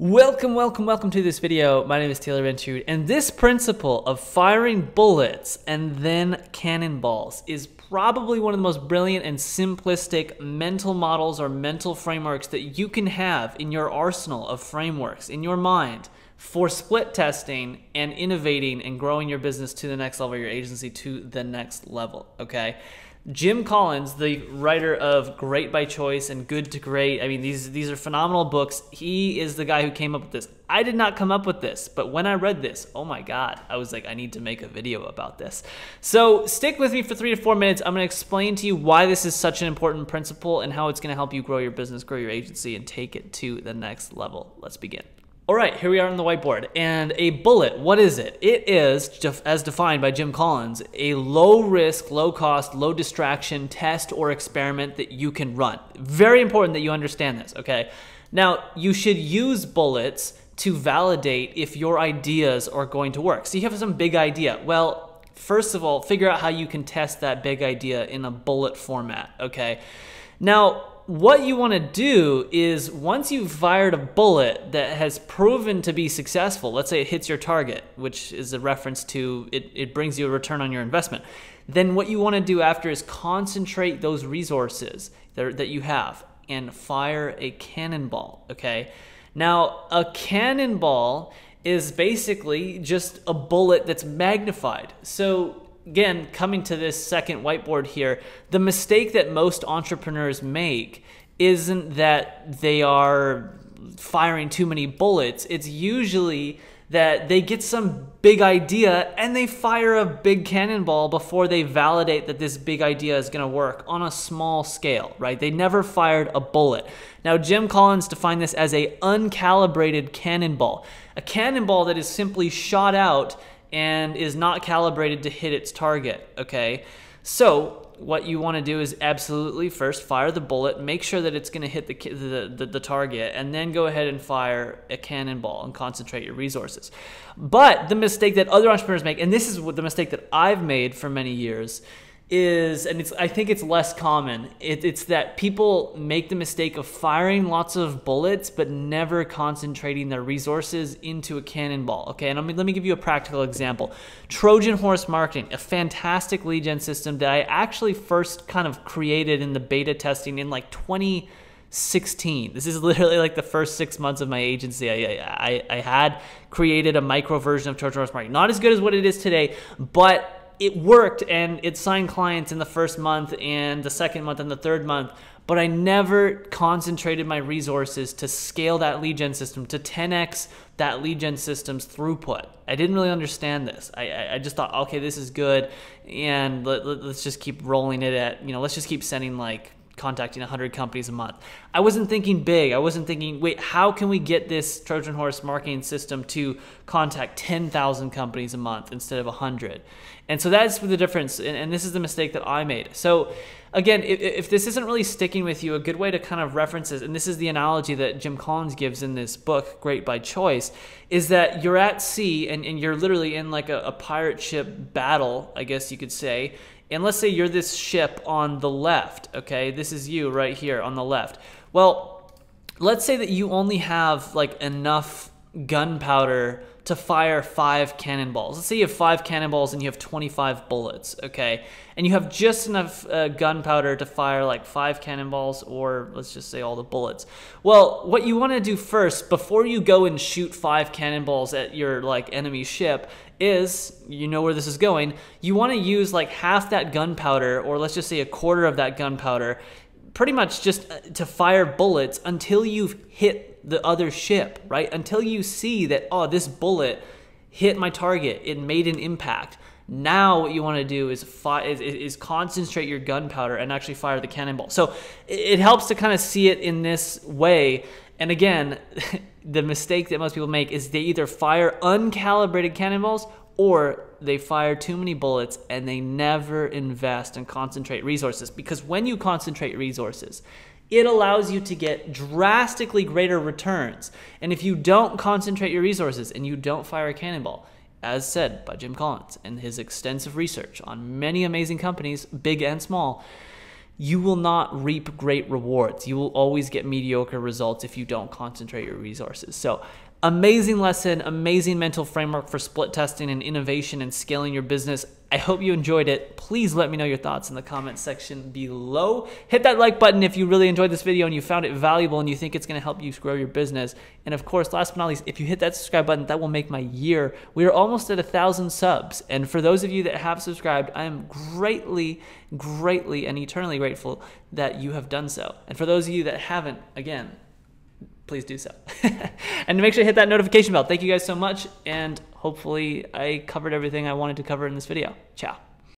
Welcome to this video. My name is Taylor Benterud, and this principle of firing bullets and then cannonballs is probably one of the most brilliant and simplistic mental models or mental frameworks that you can have in your arsenal of frameworks in your mind for split testing and innovating and growing your business to the next level, your agency to the next level, okay? Jim Collins, the writer of Great by Choice and Good to Great, I mean, these are phenomenal books. He is the guy who came up with this. I did not come up with this, but when I read this, oh my God, I was like, I need to make a video about this. So stick with me for 3 to 4 minutes. I'm gonna explain to you why this is such an important principle and how it's gonna help you grow your business, grow your agency, and take it to the next level. Let's begin. All right, here we are on the whiteboard. And a bullet, what is it? It is, as defined by Jim Collins, a low risk, low cost, low distraction test or experiment that you can run. Very important that you understand this, okay? Now, you should use bullets to validate if your ideas are going to work. So you have some big idea. Well, first of all, figure out how you can test that big idea in a bullet format, okay? Now, what you want to do is once you've fired a bullet that has proven to be successful, let's say it hits your target, which is a reference to it brings you a return on your investment, then what you want to do after is concentrate those resources that you have and fire a cannonball, okay? Now, a cannonball is basically just a bullet that's magnified. So again, coming to this second whiteboard here, the mistake that most entrepreneurs make isn't that they are firing too many bullets. It's usually that they get some big idea and they fire a big cannonball before they validate that this big idea is gonna work on a small scale, right? They never fired a bullet. Now, Jim Collins defined this as a uncalibrated cannonball, a cannonball that is simply shot out and is not calibrated to hit its target, okay? So what you wanna do is absolutely first fire the bullet, make sure that it's gonna hit the target, and then go ahead and fire a cannonball and concentrate your resources. But the mistake that other entrepreneurs make, and this is the mistake that I've made for many years, is, and I think it's less common, it's that people make the mistake of firing lots of bullets but never concentrating their resources into a cannonball, okay? And let me give you a practical example. Trojan Horse Marketing, a fantastic lead gen system that I actually first kind of created in the beta testing in like 2016. This is literally like the first 6 months of my agency. I had created a micro version of Trojan Horse Marketing. Not as good as what it is today, but it worked, and it signed clients in the first month and the second month and the third month, but I never concentrated my resources to scale that lead gen system, to 10x that lead gen system's throughput. I didn't really understand this. I just thought, okay, this is good, and let's just keep rolling it at, you know, let's just keep sending like contacting 100 companies a month. I wasn't thinking big. I wasn't thinking, wait, how can we get this Trojan Horse Marketing system to contact 10,000 companies a month instead of 100? And so that's the difference, and this is the mistake that I made. So again, if this isn't really sticking with you, a good way to kind of reference this, and this is the analogy that Jim Collins gives in this book, Great by Choice, is that you're at sea and you're literally in like a pirate ship battle, I guess you could say, and let's say you're this ship on the left, okay? This is you right here on the left. Well, let's say that you only have like enough gunpowder to fire 5 cannonballs. Let's say you have 5 cannonballs and you have 25 bullets, okay? And you have just enough gunpowder to fire like 5 cannonballs, or let's just say all the bullets. Well, what you wanna do first, before you go and shoot 5 cannonballs at your like enemy ship, is, you know where this is going, you wanna use like half that gunpowder, or let's just say a quarter of that gunpowder, pretty much just to fire bullets until you've hit the other ship, right? Until you see that, oh, this bullet hit my target, it made an impact. Now what you want to do is concentrate your gunpowder and actually fire the cannonball. So it helps to kind of see it in this way. And again, the mistake that most people make is they either fire uncalibrated cannonballs or they fire too many bullets and they never invest and concentrate resources. Because when you concentrate resources, it allows you to get drastically greater returns. And if you don't concentrate your resources and you don't fire a cannonball, as said by Jim Collins and his extensive research on many amazing companies, big and small, you will not reap great rewards. You will always get mediocre results if you don't concentrate your resources. So amazing lesson, amazing mental framework for split testing and innovation and scaling your business. I hope you enjoyed it. Please let me know your thoughts in the comments section below. Hit that like button if you really enjoyed this video and you found it valuable and you think it's gonna help you grow your business. And of course, last but not least, if you hit that subscribe button, that will make my year. We are almost at 1,000 subs. And for those of you that have subscribed, I am greatly, greatly and eternally grateful that you have done so. And for those of you that haven't, again, please do so. And make sure you hit that notification bell. Thank you guys so much, and hopefully I covered everything I wanted to cover in this video. Ciao.